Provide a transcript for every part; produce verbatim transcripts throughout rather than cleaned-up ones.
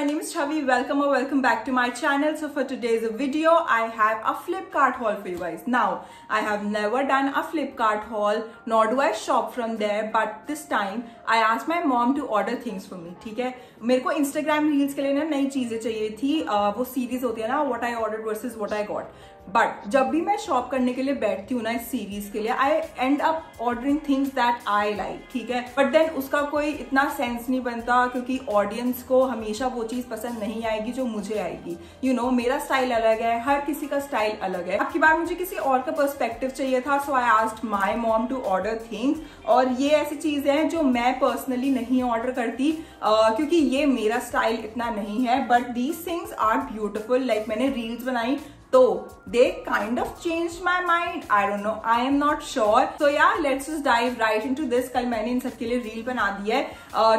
my name is Chavi. Welcome or welcome back to my channel. So for today's video, I have a Flipkart haul for you guys. Now, I have never done a Flipkart haul, nor do I shop from there. But this time, I asked my mom to order things for me. ठीक है? मेरे को Instagram reels के लिए ना नई चीजें चाहिए थी. uh, वो series होती है ना, what I ordered versus what I got. But जब भी मैं शॉप करने के लिए बैठती हूँ ना इस सीरीज के लिए, I end up ordering things that I like. ठीक है, बट देन उसका कोई इतना सेंस नहीं बनता क्योंकि ऑडियंस को हमेशा वो चीज पसंद नहीं आएगी जो मुझे आएगी. यू नो, मेरा स्टाइल अलग है, हर किसी का स्टाइल अलग है. अब की बार मुझे किसी और का पर्सपेक्टिव चाहिए था, so I asked my mom to order things. और ये ऐसी चीजें हैं जो मैं पर्सनली नहीं ऑर्डर करती uh, क्योंकि ये मेरा स्टाइल इतना नहीं है. But these things are beautiful. Like मैंने रील्स बनाई तो they kind of change my mind. I don't know, I am not sure. So yeah let's just dive right into this. कल मैंने इन सबके लिए रील बना दी है.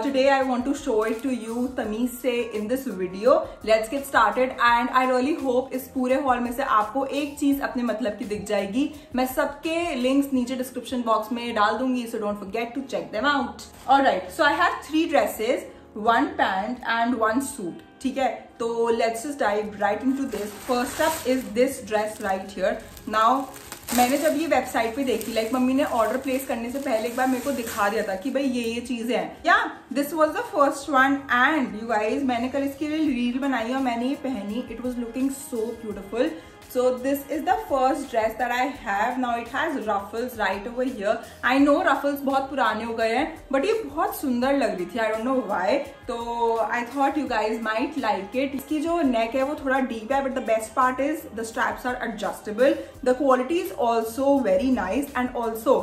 Today I want to show it to you तमीज से in this video. Let's get started and I really hope इस पूरे हॉल में से आपको एक चीज अपने मतलब की दिख जाएगी. मैं सबके लिंक्स नीचे डिस्क्रिप्शन बॉक्स में डाल दूंगी, so don't forget to check them out. Alright, so I have three dresses, one pant and one suit. ठीक है, तो let's just dive right into this. First up is this dress right here. Now मैंने जब ये website पे देखी, like मम्मी ने ऑर्डर प्लेस करने से पहले एक बार मेरे को दिखा दिया था कि भाई ये ये चीजें हैं. Yeah this was the first one and you guys मैंने कल इसके लिए रील बनाई और मैंने ये पहनी. It was looking so beautiful. So this is the first dress that I have. Now it has ruffles right over here. I know ruffles बहुत पुराने हो गए हैं, but ये बहुत सुंदर लग रही थी. I don't know why. तो I thought you guys might like it. इसकी जो neck है वो थोड़ा deep है, but the best part is the straps are adjustable. The quality is also very nice and also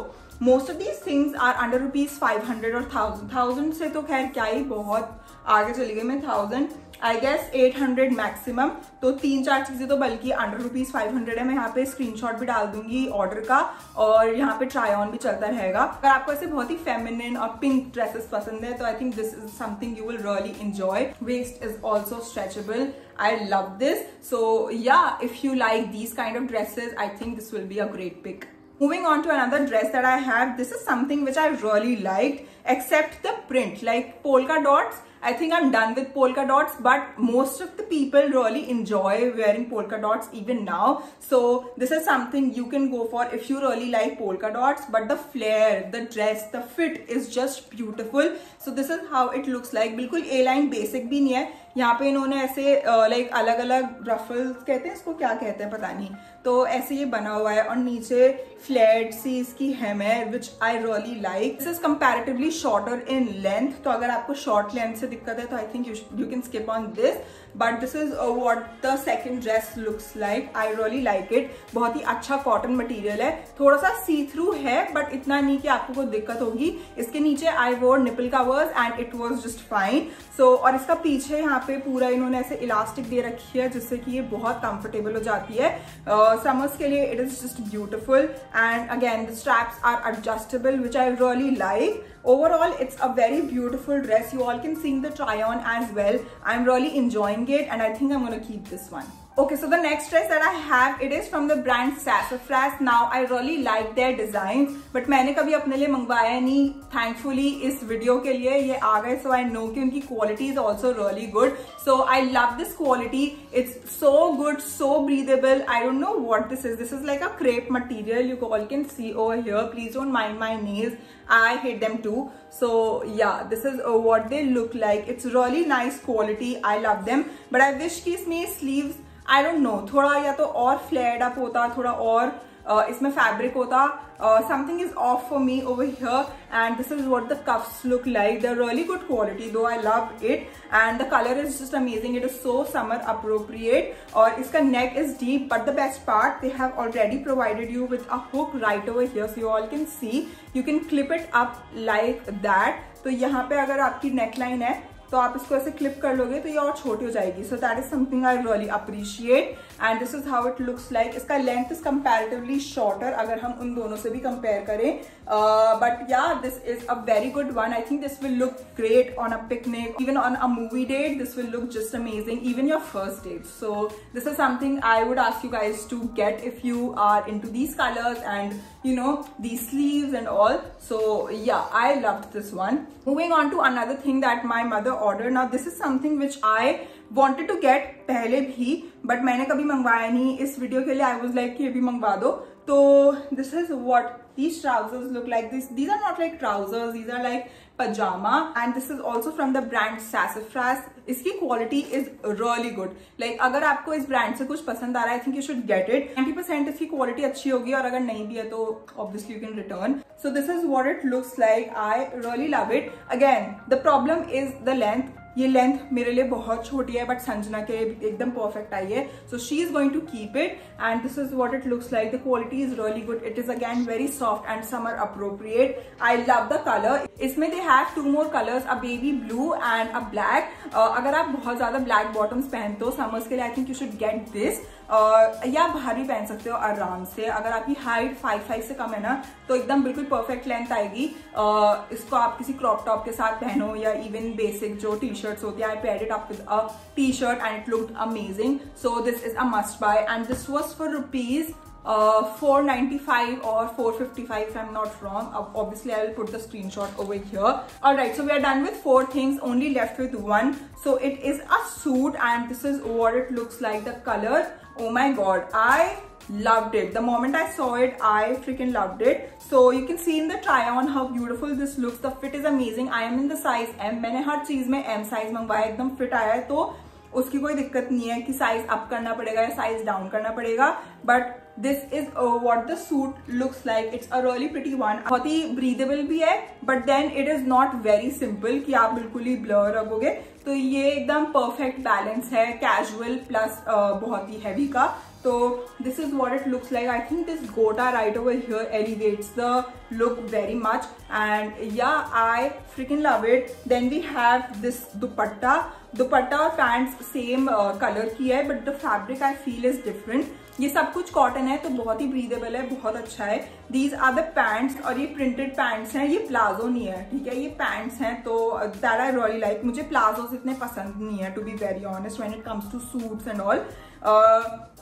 most of these things are under rupees five hundred or thousand. Thousand से तो खैर क्या ही, बहुत आगे चली गई मैं. Thousand I guess eight hundred maximum. तो तीन चार चीज़ें तो बल्कि अंडर रुपीज़ फाइव हंड्रेड है. मैं यहाँ पे स्क्रीनशॉट भी डाल दूंगी ऑर्डर का, और यहाँ पे ट्राई ऑन भी चलता रहेगा. अगर आपको ऐसे बहुत ही फेमिनिन और पिंक ड्रेसेस पसंद है तो I think this is something you will really enjoy. Waist is also stretchable. I love this. So yeah if you like these kind of dresses, I think this will be a great pick. Moving on to another dress that I have. This is something which I really liked, except the print, like polka dots. I think I'm done with polka dots, but most of the people really enjoy wearing polka dots even now. So this is something you can go for if you really like polka dots. But the flare, the dress, the fit is just beautiful. So this is how it looks like. बिल्कुल A-line basic भी नहीं है. यहाँ पे इन्होंने ऐसे like अलग अलग रफल्स कहते हैं इसको, क्या कहते हैं पता नहीं, तो ऐसे ये बना हुआ है और नीचे फ्लैट सी इसकी हेम है, which I really like. This is comparatively shorter in length, तो अगर आपको शॉर्ट लेंथ से दिक्कत है तो I think you can skip on this. But this is what the second dress looks like. I really like it. बहुत ही अच्छा कॉटन मटेरियल है, थोड़ा सा सी थ्रू है बट इतना नहीं कि आपको कोई दिक्कत होगी. इसके नीचे I wore nipple covers and it was just fine. So और इसका पीछे यहाँ पे पूरा इन्होंने ऐसे इलास्टिक दे रखी है जिससे कि ये बहुत कंफर्टेबल हो जाती है समर्स uh, के लिए. It is just beautiful and again the straps are adjustable, which I really like. Overall, it's a very beautiful dress. You all can see the try on as well. I'm really enjoying it, and I think I'm gonna keep this one. Okay, so the next dress that I have, it is from the brand Sassafras. Now I really like their design, but मैंने कभी अपने लिए मंगवाया नहीं. Thankfully इस video के लिए ये आ गए, so I know कि उनकी quality is also really good. So I love this quality. It's so good, so breathable. I don't know what this is. This is like a crepe material. You all can see over here. Please don't mind my nails. I hate them too. So yeah, this is uh, what they look like. It's really nice quality. I love them, but I wish कि इसमें sleeves, I don't know, थोड़ा या तो और flared up होता, थोड़ा और uh, इसमें fabric होता. Uh, something is off for me over here, and this is what the cuffs look like. They're really good quality, though I love it, and the color is just amazing. It is so summer appropriate. और इसका neck is deep, but the best part, they have already provided you with a hook right over here, so you all can see. You can clip it up like that. तो यहाँ पे अगर आपकी neckline है तो आप इसको ऐसे क्लिप कर लोगे तो ये और छोटी हो जाएगी. So that is something I really appreciate and this is how it looks like. इसका लेंथ इज कंपैरेटिवली शॉर्टर अगर हम उन दोनों से भी कंपेयर करें. Uh, but yeah, this is a very good one. I think this will look great on a picnic, even on a movie date. This will look just amazing, even your first date. So this is something I would ask you guys to get if you are into these colors and you know these sleeves and all. So yeah, I loved this one. Moving on to another thing that my mother ordered. Now this is something which I wanted to get पहले भी, but मैंने कभी मंगवाया नहीं इस video के लिए. I was like कि ये भी मंगवा दो. तो this is what these trousers look like. This these are not like trousers. These are like pajama, and this is also from the brand Sassafras. इसकी quality is really good. Like अगर आपको इस ब्रांड से कुछ पसंद आ रहा है, I think you should get it. ninety percent इसकी quality अच्छी होगी, और अगर नहीं भी है तो obviously you can return. So this is what it looks like. I really love it. Again, the problem is the length. ये लेंथ मेरे लिए बहुत छोटी है, बट संजना के लिए एकदम परफेक्ट आई है. So she is going to keep it, and this is what it looks like. The quality is really good. It is again very soft and summer appropriate. I love the colour. इसमें they have two more colours, a baby blue and a black. अगर आप बहुत ज्यादा black bottoms पहनते हो summers के लिए, I think you should get this. या भारी पहन सकते हो आराम से. अगर आपकी हाइट फाइव फाइव से कम है ना, तो एकदम बिल्कुल परफेक्ट लेंथ आएगी. uh, इसको आप किसी क्रॉप टॉप के साथ पहनो, या इवन बेसिक जो टी शर्ट्स होती है. I paired it up with a T shirt and it looked amazing. So this is a must buy, and this was for rupees four ninety-five or four fifty-five if I'm not wrong. Obviously I will put the screenshot over here. Alright, so we are done with four things, only left with one. So it is a suit, and this is what it looks like. The color, oh my god, I loved it. The moment I saw it, I freaking loved it. So you can see in the try on how beautiful this looks. The fit is amazing. I am in the size M. मैंने हर चीज में M size मंगवाया, एकदम fit आया है, तो उसकी कोई दिक्कत नहीं है कि साइज अप करना पड़ेगा या साइज डाउन करना पड़ेगा. But this is what the suit looks like. It's a really pretty one. बहुत ही ब्रीदेबल भी है, but then it is not very simple कि आप बिल्कुल ही ब्लर रखोगे. तो ये एकदम परफेक्ट बैलेंस है कैजुअल प्लस बहुत ही हैवी का. तो this is what it looks like. I think this gota right over here elevates the look very much, and yeah I fricking love it. Then we have this dupatta. Dupatta और pants same colour की है, but the fabric I feel is different. ये सब कुछ cotton है, तो बहुत ही ब्रीदेबल है, बहुत अच्छा है. दीज आर द पैंट्स, और ये प्रिंटेड पैंट्स हैं. ये प्लाजो नहीं है, ठीक है, ये पैंट्स हैं. तो दैट आई रियली लाइक. मुझे प्लाजोज इतने पसंद नहीं है to be very honest when it comes to suits and all.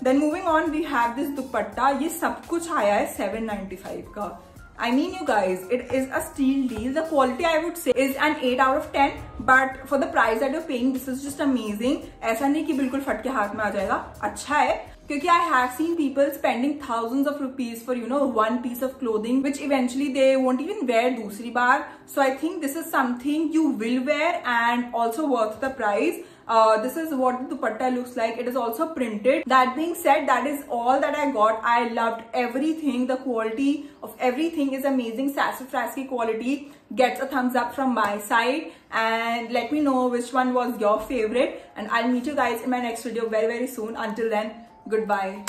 Then moving on we have this dupatta. ये सब कुछ आया है seven ninety-five का. I mean you guys, it is a steal deal. The quality I would say is an eight out of ten, but for the price that you're paying, this is just amazing. ऐसा नहीं कि बिल्कुल फट के हाथ में आ जाएगा, अच्छा है. क्योंकि I have seen people spending thousands of rupees for you know one piece of clothing, which eventually they won't even wear दूसरी बार. So I think this is something you will wear and also worth the price. Uh, this is what the dupatta looks like. It is also printed. That being said, that is all that I got. I loved everything. The quality of everything is amazing. Sassafras ki quality gets a thumbs up from my side. And let me know which one was your favorite. And I'll meet you guys in my next video very very soon. Until then, goodbye.